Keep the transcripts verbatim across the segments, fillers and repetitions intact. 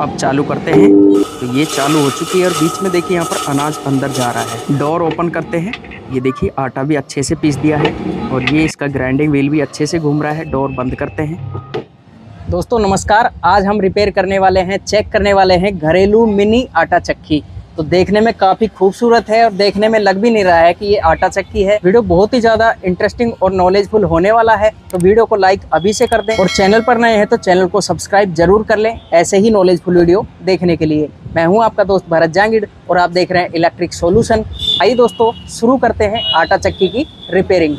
अब चालू करते हैं तो ये चालू हो चुकी है और बीच में देखिए यहाँ पर अनाज अंदर जा रहा है। डोर ओपन करते हैं, ये देखिए आटा भी अच्छे से पीस दिया है और ये इसका ग्राइंडिंग व्हील भी अच्छे से घूम रहा है। डोर बंद करते हैं। दोस्तों नमस्कार, आज हम रिपेयर करने वाले हैं, चेक करने वाले हैं घरेलू मिनी आटा चक्की। तो देखने में काफ़ी खूबसूरत है और देखने में लग भी नहीं रहा है कि ये आटा चक्की है। वीडियो बहुत ही ज़्यादा इंटरेस्टिंग और नॉलेजफुल होने वाला है, तो वीडियो को लाइक अभी से कर दें और चैनल पर नए हैं तो चैनल को सब्सक्राइब जरूर कर लें ऐसे ही नॉलेजफुल वीडियो देखने के लिए। मैं हूं आपका दोस्त भरत जांगिड़ और आप देख रहे हैं इलेक्ट्रिक सॉल्यूशन। आइए दोस्तों शुरू करते हैं आटा चक्की की रिपेयरिंग।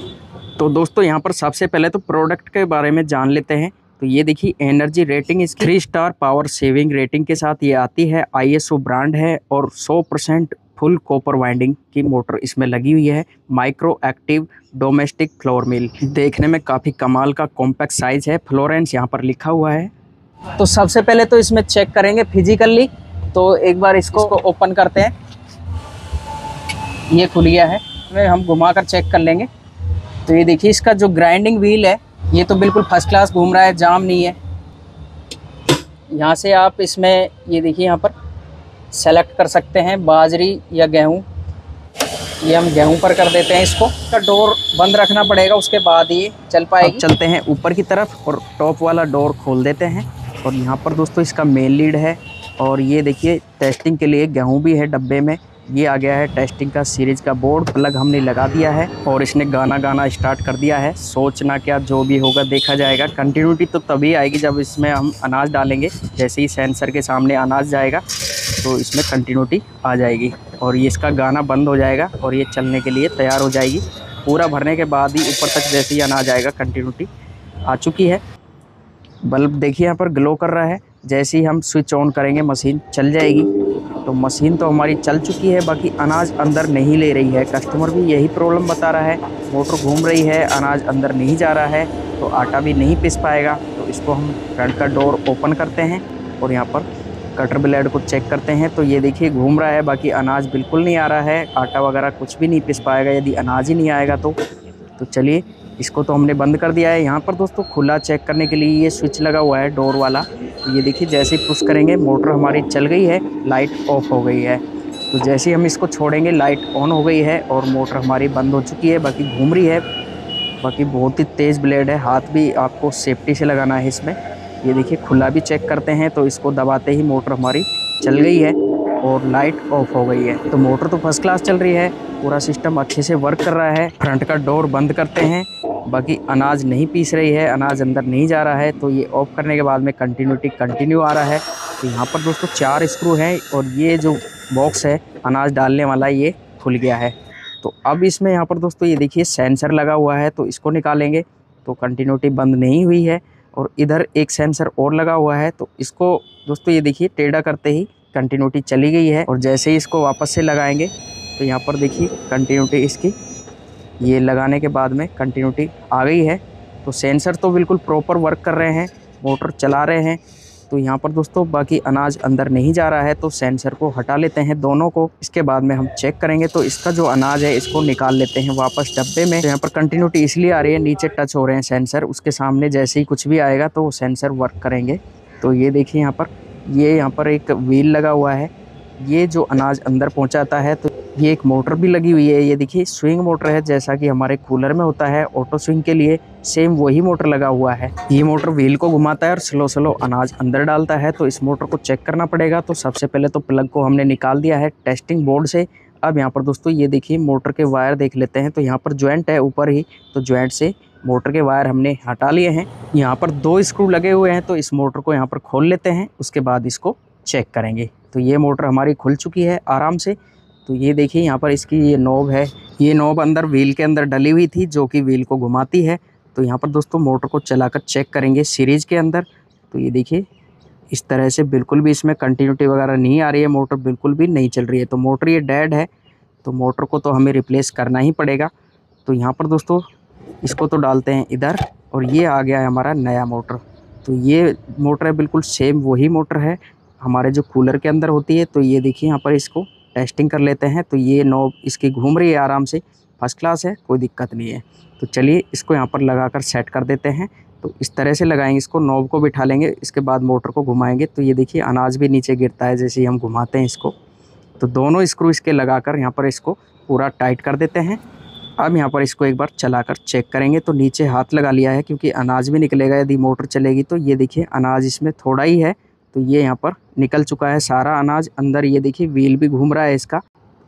तो दोस्तों यहाँ पर सबसे पहले तो प्रोडक्ट के बारे में जान लेते हैं। तो ये देखिए एनर्जी रेटिंग इसकी three star power saving rating के साथ ये आती है। आईएसओ ब्रांड है और सौ परसेंट फुल कॉपर वाइंडिंग की मोटर इसमें लगी हुई है। Micro active domestic flour mill, देखने में काफ़ी कमाल का कॉम्पैक्ट साइज़ है। फ्लोरेंस यहाँ पर लिखा हुआ है। तो सबसे पहले तो इसमें चेक करेंगे फिजिकली, तो एक बार इसको ओपन करते हैं। ये खुल गया है, हम घुमा कर चेक कर लेंगे। तो ये देखिए इसका जो ग्राइंडिंग व्हील है ये तो बिल्कुल फर्स्ट क्लास घूम रहा है, जाम नहीं है। यहाँ से आप इसमें ये देखिए यहाँ पर सेलेक्ट कर सकते हैं बाजरी या गेहूँ, ये हम गेहूँ पर कर देते हैं। इसको का डोर बंद रखना पड़ेगा, उसके बाद ये चल पाएगी। चलते हैं ऊपर की तरफ और टॉप वाला डोर खोल देते हैं। और यहाँ पर दोस्तों इसका मेन लीड है और ये देखिए टेस्टिंग के लिए गेहूँ भी है डब्बे में। ये आ गया है टेस्टिंग का सीरीज का बोर्ड। प्लग हमने लगा दिया है और इसने गाना गाना स्टार्ट कर दिया है। सोचना क्या, जो भी होगा देखा जाएगा। कंटिन्यूटी तो तभी आएगी जब इसमें हम अनाज डालेंगे। जैसे ही सेंसर के सामने अनाज जाएगा तो इसमें कंटिन्यूटी आ जाएगी और ये इसका गाना बंद हो जाएगा और ये चलने के लिए तैयार हो जाएगी। पूरा भरने के बाद ही ऊपर तक जैसे ही अनाज आएगा। कंटिन्यूटी आ चुकी है। बल्ब देखिए यहाँ पर ग्लो कर रहा है। जैसे ही हम स्विच ऑन करेंगे मशीन चल जाएगी। तो मशीन तो हमारी चल चुकी है, बाकी अनाज अंदर नहीं ले रही है। कस्टमर भी यही प्रॉब्लम बता रहा है, मोटर घूम रही है, अनाज अंदर नहीं जा रहा है, तो आटा भी नहीं पिस पाएगा। तो इसको हम फ्रंट का डोर ओपन करते हैं और यहाँ पर कटर ब्लेड को चेक करते हैं। तो ये देखिए घूम रहा है, बाकी अनाज बिल्कुल नहीं आ रहा है। आटा वगैरह कुछ भी नहीं पिस पाएगा यदि अनाज ही नहीं आएगा तो। तो चलिए इसको तो हमने बंद कर दिया है। यहाँ पर दोस्तों खुला चेक करने के लिए ये स्विच लगा हुआ है डोर वाला। तो ये देखिए जैसे ही पुश करेंगे मोटर हमारी चल गई है, लाइट ऑफ हो गई है। तो जैसे ही हम इसको छोड़ेंगे लाइट ऑन हो गई है और मोटर हमारी बंद हो चुकी है। बाकी घूम रही है, बाकी बहुत ही तेज़ ब्लेड है। हाथ भी आपको सेफ्टी से लगाना है इसमें। ये देखिए खुला भी चेक करते हैं। तो इसको दबाते ही मोटर हमारी चल गई है और लाइट ऑफ हो गई है। तो मोटर तो फर्स्ट क्लास चल रही है, पूरा सिस्टम अच्छे से वर्क कर रहा है। फ्रंट का डोर बंद करते हैं, बाकी अनाज नहीं पीस रही है, अनाज अंदर नहीं जा रहा है। तो ये ऑफ करने के बाद में कंटिन्यूटी कंटिन्यू आ रहा है। तो यहाँ पर दोस्तों चार स्क्रू हैं और ये जो बॉक्स है अनाज डालने वाला ये खुल गया है। तो अब इसमें यहाँ पर दोस्तों ये देखिए सेंसर लगा हुआ है, तो इसको निकालेंगे तो कंटिन्यूटी बंद नहीं हुई है। और इधर एक सेंसर और लगा हुआ है, तो इसको दोस्तों ये देखिए टेढ़ा करते ही कंटिन्यूटी चली गई है। और जैसे ही इसको वापस से लगाएंगे तो यहाँ पर देखिए कंटिन्यूटी इसकी, ये लगाने के बाद में कंटिन्यूटी आ गई है। तो सेंसर तो बिल्कुल प्रॉपर वर्क कर रहे हैं, मोटर चला रहे हैं। तो यहाँ पर दोस्तों बाकी अनाज अंदर नहीं जा रहा है, तो सेंसर को हटा लेते हैं दोनों को। इसके बाद में हम चेक करेंगे तो इसका जो अनाज है इसको निकाल लेते हैं वापस डब्बे में। तो यहाँ पर कंटिन्यूटी इसलिए आ रही है, नीचे टच हो रहे हैं सेंसर, उसके सामने जैसे ही कुछ भी आएगा तो सेंसर वर्क करेंगे। तो ये देखिए यहाँ पर ये यहाँ पर एक व्हील लगा हुआ है, ये जो अनाज अंदर पहुँचाता है। तो ये एक मोटर भी लगी हुई है, ये देखिए स्विंग मोटर है, जैसा कि हमारे कूलर में होता है ऑटो स्विंग के लिए, सेम वही मोटर लगा हुआ है। ये मोटर व्हील को घुमाता है और स्लो स्लो अनाज अंदर डालता है। तो इस मोटर को चेक करना पड़ेगा। तो सबसे पहले तो प्लग को हमने निकाल दिया है टेस्टिंग बोर्ड से। अब यहाँ पर दोस्तों ये देखिए मोटर के वायर देख लेते हैं। तो यहाँ पर ज्वाइंट है ऊपर ही, तो ज्वाइंट से मोटर के वायर हमने हटा लिए हैं। यहाँ पर दो स्क्रू लगे हुए हैं, तो इस मोटर को यहाँ पर खोल लेते हैं, उसके बाद इसको चेक करेंगे। तो ये मोटर हमारी खुल चुकी है आराम से। तो ये देखिए यहाँ पर इसकी ये नॉब है, ये नॉब अंदर व्हील के अंदर डली हुई थी जो कि व्हील को घुमाती है। तो यहाँ पर दोस्तों मोटर को चलाकर चेक करेंगे सीरीज के अंदर। तो ये देखिए इस तरह से बिल्कुल भी इसमें कंटिन्यूटी वगैरह नहीं आ रही है, मोटर बिल्कुल भी नहीं चल रही है। तो मोटर ये डेड है, तो मोटर को तो हमें रिप्लेस करना ही पड़ेगा। तो यहाँ पर दोस्तों इसको तो डालते हैं इधर और ये आ गया है हमारा नया मोटर। तो ये मोटर है बिल्कुल सेम वही मोटर है हमारे जो कूलर के अंदर होती है। तो ये देखिए यहाँ पर इसको टेस्टिंग कर लेते हैं। तो ये नॉब इसकी घूम रही है आराम से, फर्स्ट क्लास है, कोई दिक्कत नहीं है। तो चलिए इसको यहाँ पर लगा कर सेट कर देते हैं। तो इस तरह से लगाएंगे, इसको नॉब को बिठा लेंगे, इसके बाद मोटर को घुमाएंगे। तो ये देखिए अनाज भी नीचे गिरता है जैसे ही हम घुमाते हैं इसको। तो दोनों स्क्रू इसके लगाकर यहाँ पर इसको पूरा टाइट कर देते हैं। अब यहाँ पर इसको एक बार चलाकर चेक करेंगे। तो नीचे हाथ लगा लिया है क्योंकि अनाज भी निकलेगा यदि मोटर चलेगी। तो ये देखिए अनाज इसमें थोड़ा ही है, तो ये यहाँ पर निकल चुका है सारा अनाज अंदर। ये देखिए व्हील भी घूम रहा है इसका,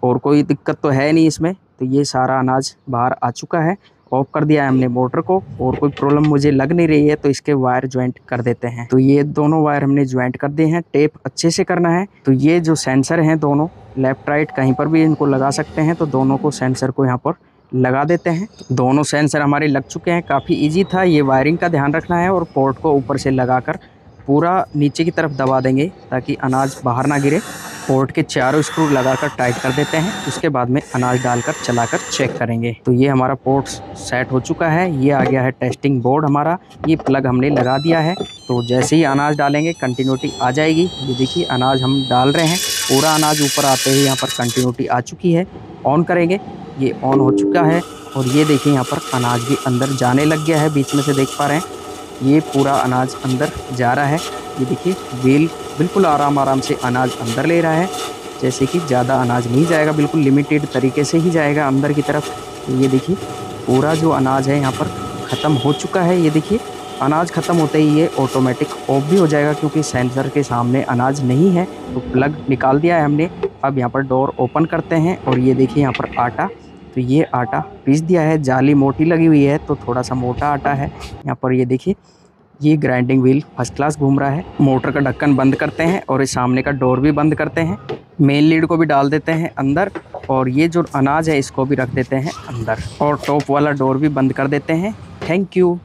और कोई दिक्कत तो है नहीं इसमें। तो ये सारा अनाज बाहर आ चुका है। ऑफ कर दिया है हमने मोटर को, और कोई प्रॉब्लम मुझे लग नहीं रही है। तो इसके वायर ज्वाइंट कर देते हैं। तो ये दोनों वायर हमने ज्वाइंट कर दिए हैं। टेप अच्छे से करना है। तो ये जो सेंसर हैं दोनों, लेफ्ट राइट कहीं पर भी इनको लगा सकते हैं। तो दोनों को सेंसर को यहाँ पर लगा देते हैं। दोनों सेंसर हमारे लग चुके हैं। काफ़ी ईजी था। ये वायरिंग का ध्यान रखना है, और पोर्ट को ऊपर से लगा कर पूरा नीचे की तरफ दबा देंगे ताकि अनाज बाहर ना गिरे। पोर्ट के चारों स्क्रू लगाकर टाइट कर देते हैं। उसके बाद में अनाज डालकर चलाकर चेक करेंगे। तो ये हमारा पोर्ट सेट हो चुका है। ये आ गया है टेस्टिंग बोर्ड हमारा। ये प्लग हमने लगा दिया है। तो जैसे ही अनाज डालेंगे कंटिन्यूटी आ जाएगी। ये देखिए अनाज हम डाल रहे हैं, पूरा अनाज ऊपर आते ही यहाँ पर कंटिन्यूटी आ चुकी है। ऑन करेंगे, ये ऑन हो चुका है। और ये देखिए यहाँ पर अनाज भी अंदर जाने लग गया है। बीच में से देख पा रहे हैं ये पूरा अनाज अंदर जा रहा है। ये देखिए व्हील बिल्कुल आराम आराम से अनाज अंदर ले रहा है, जैसे कि ज़्यादा अनाज नहीं जाएगा, बिल्कुल लिमिटेड तरीके से ही जाएगा अंदर की तरफ। ये देखिए पूरा जो अनाज है यहाँ पर ख़त्म हो चुका है। ये देखिए अनाज ख़त्म होते ही ये ऑटोमेटिक ऑफ भी हो जाएगा क्योंकि सेंसर के सामने अनाज नहीं है। तो प्लग निकाल दिया है हमने। अब यहाँ पर डोर ओपन करते हैं, और ये देखिए यहाँ पर आटा, तो ये आटा पीस दिया है। जाली मोटी लगी हुई है तो थोड़ा सा मोटा आटा है यहाँ पर। ये देखिए ये ग्राइंडिंग व्हील फर्स्ट क्लास घूम रहा है। मोटर का ढक्कन बंद करते हैं, और इस सामने का डोर भी बंद करते हैं। मेन लीड को भी डाल देते हैं अंदर, और ये जो अनाज है इसको भी रख देते हैं अंदर, और टॉप वाला डोर भी बंद कर देते हैं। Thank you.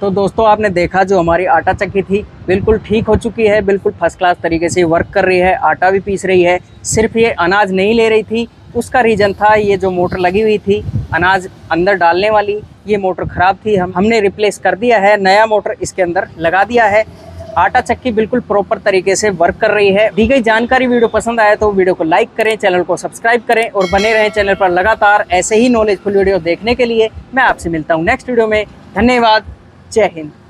तो दोस्तों आपने देखा जो हमारी आटा चक्की थी बिल्कुल ठीक हो चुकी है, बिल्कुल फर्स्ट क्लास तरीके से वर्क कर रही है, आटा भी पीस रही है। सिर्फ ये अनाज नहीं ले रही थी, उसका रीज़न था ये जो मोटर लगी हुई थी अनाज अंदर डालने वाली, ये मोटर ख़राब थी। हम हमने रिप्लेस कर दिया है, नया मोटर इसके अंदर लगा दिया है। आटा चक्की बिल्कुल प्रॉपर तरीके से वर्क कर रही है। दी गई जानकारी वीडियो पसंद आए तो वीडियो को लाइक करें, चैनल को सब्सक्राइब करें, और बने रहें चैनल पर लगातार ऐसे ही नॉलेजफुल वीडियो देखने के लिए। मैं आपसे मिलता हूँ नेक्स्ट वीडियो में। धन्यवाद। जय हिंद।